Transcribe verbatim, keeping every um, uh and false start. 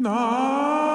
No!